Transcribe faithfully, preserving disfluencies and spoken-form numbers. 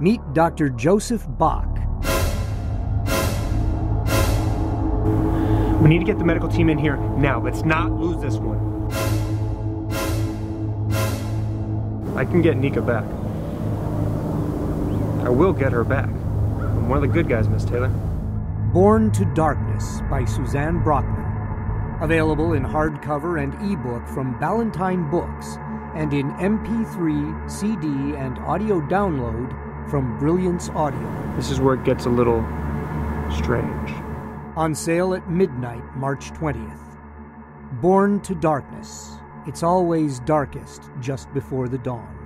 Meet Doctor Joseph Bach. We need to get the medical team in here now. Let's not lose this one. I can get Nika back. I will get her back. I'm one of the good guys, Miss Taylor. Born to Darkness by Suzanne Brockmann. Available in hardcover and ebook from Ballantine Books and in M P three, C D, and audio download from Brilliance Audio. This is where it gets a little strange. On sale at midnight, March twentieth. Born to Darkness. It's always darkest just before the dawn.